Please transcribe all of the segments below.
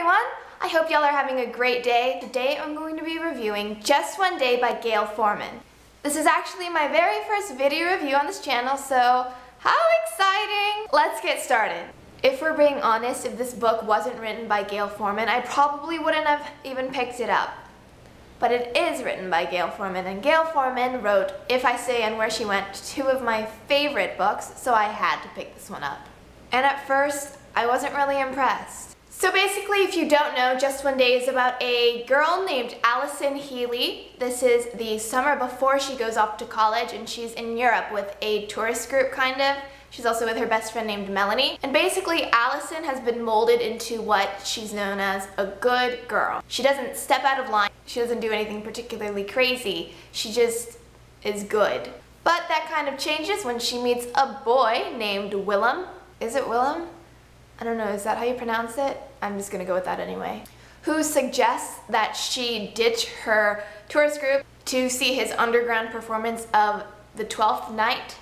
everyone! I hope y'all are having a great day. Today I'm going to be reviewing Just One Day by Gayle Forman. This is actually my very first video review on this channel, so how exciting! Let's get started. If we're being honest, if this book wasn't written by Gayle Forman, I probably wouldn't have even picked it up. But it is written by Gayle Forman, and Gayle Forman wrote If I Say and Where She Went, two of my favorite books, so I had to pick this one up. And at first, I wasn't really impressed. So basically, if you don't know, Just One Day is about a girl named Allison Healy. This is the summer before she goes off to college, and she's in Europe with a tourist group, kind of. She's also with her best friend named Melanie. And basically, Allison has been molded into what she's known as a good girl. She doesn't step out of line. She doesn't do anything particularly crazy. She just is good. But that kind of changes when she meets a boy named Willem. Is it Willem? I don't know, is that how you pronounce it? I'm just gonna go with that anyway. Who suggests that she ditch her tourist group to see his underground performance of The Twelfth Night.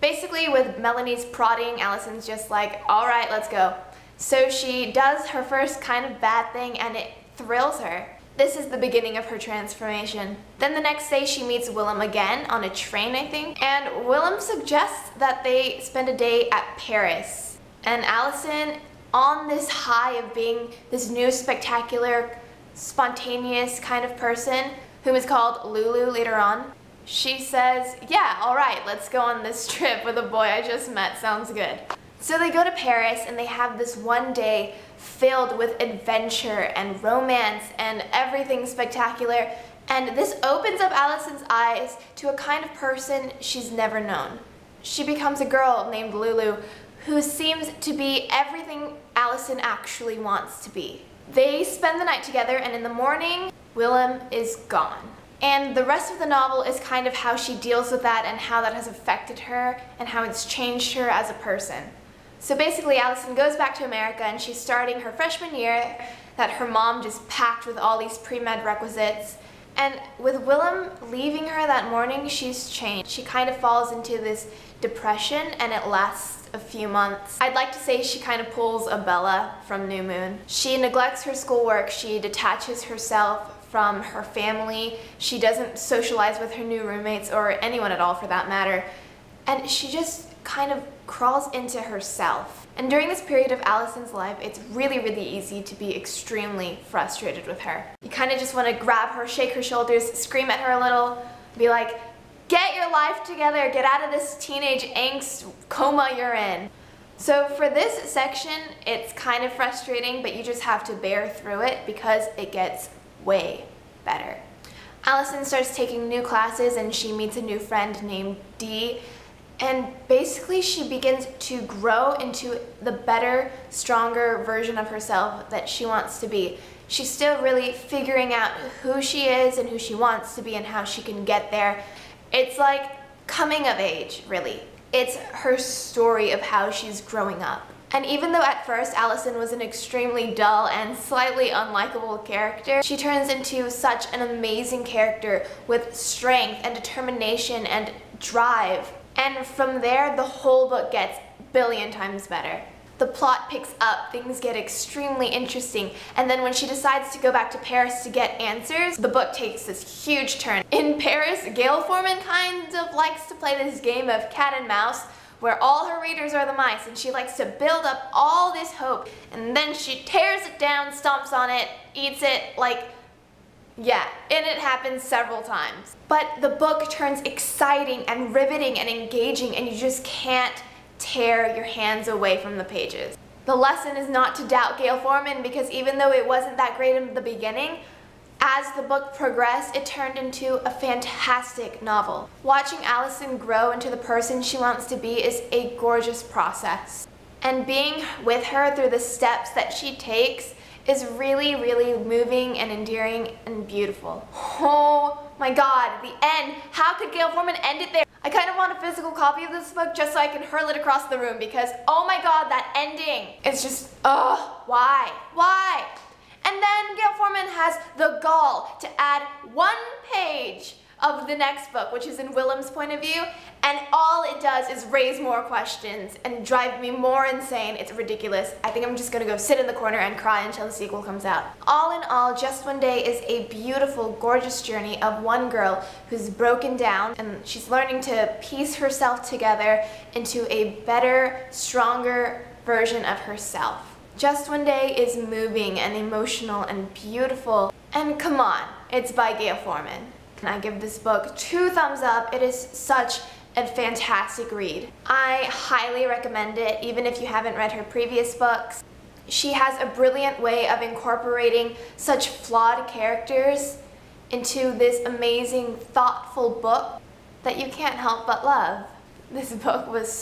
Basically, with Melanie's prodding, Allison's just like, all right, let's go. So she does her first kind of bad thing and it thrills her. This is the beginning of her transformation. Then the next day she meets Willem again, on a train I think, and Willem suggests that they spend a day at Paris. And Allison, on this high of being this new spectacular, spontaneous kind of person, who is called Lulu later on, she says, yeah, all right, let's go on this trip with a boy I just met, sounds good. So they go to Paris and they have this one day filled with adventure and romance and everything spectacular, and this opens up Allison's eyes to a kind of person she's never known. She becomes a girl named Lulu who seems to be everything Allison actually wants to be. They spend the night together, and in the morning, Willem is gone. And the rest of the novel is kind of how she deals with that and how that has affected her and how it's changed her as a person. So basically, Allison goes back to America and she's starting her freshman year that her mom just packed with all these pre-med requisites. And with Willem leaving her that morning, she's changed. She kind of falls into this depression and it lasts a few months. I'd like to say she kind of pulls a Bella from New Moon. She neglects her schoolwork, she detaches herself from her family, she doesn't socialize with her new roommates or anyone at all for that matter, and she just kind of crawls into herself. And during this period of Allison's life, it's really, really easy to be extremely frustrated with her. You kind of just want to grab her, shake her shoulders, scream at her a little, be like, get your life together, get out of this teenage angst coma you're in. So for this section, it's kind of frustrating, but you just have to bear through it because it gets way better. Allison starts taking new classes and she meets a new friend named Dee, and basically she begins to grow into the better, stronger version of herself that she wants to be. She's still really figuring out who she is and who she wants to be and how she can get there. It's like coming of age, really. It's her story of how she's growing up. And even though at first Allison was an extremely dull and slightly unlikable character, she turns into such an amazing character with strength and determination and drive. And from there, the whole book gets a billion times better. The plot picks up, things get extremely interesting, and then when she decides to go back to Paris to get answers, the book takes this huge turn. In Paris, Gayle Forman kind of likes to play this game of cat and mouse, where all her readers are the mice, and she likes to build up all this hope, and then she tears it down, stomps on it, eats it, like, yeah, and it happens several times. But the book turns exciting and riveting and engaging, and you just can't tear your hands away from the pages. The lesson is not to doubt Gayle Forman, because even though it wasn't that great in the beginning, as the book progressed, it turned into a fantastic novel. Watching Allison grow into the person she wants to be is a gorgeous process. And being with her through the steps that she takes is really, really moving and endearing and beautiful. Oh my god, the end! How could Gayle Forman end it there? I kind of want a physical copy of this book just so I can hurl it across the room because, oh my god, that ending! It's just, ugh, why? Why? And then Gayle Forman has the gall to add one page of the next book, which is in Willem's point of view, and all it does is raise more questions and drive me more insane. It's ridiculous. I think I'm just gonna go sit in the corner and cry until the sequel comes out. All in all, Just One Day is a beautiful, gorgeous journey of one girl who's broken down, and she's learning to piece herself together into a better, stronger version of herself. Just One Day is moving and emotional and beautiful, and come on, it's by Gayle Forman. I give this book 2 thumbs up. It is such a fantastic read. I highly recommend it, even if you haven't read her previous books. She has a brilliant way of incorporating such flawed characters into this amazing, thoughtful book that you can't help but love. This book was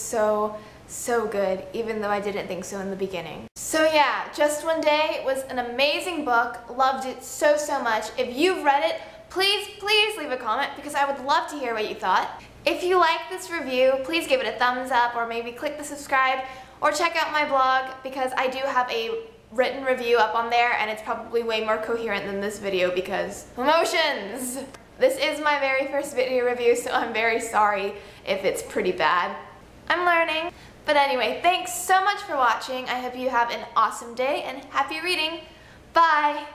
so good, even though I didn't think so in the beginning. So yeah, Just One Day was an amazing book. Loved it so much. If you've read it, please leave a comment, because I would love to hear what you thought. If you like this review, please give it a thumbs up, or maybe click the subscribe, or check out my blog, because I do have a written review up on there, and it's probably way more coherent than this video because emotions! This is my very first video review, so I'm very sorry if it's pretty bad. I'm learning. But anyway, thanks so much for watching. I hope you have an awesome day and happy reading. Bye!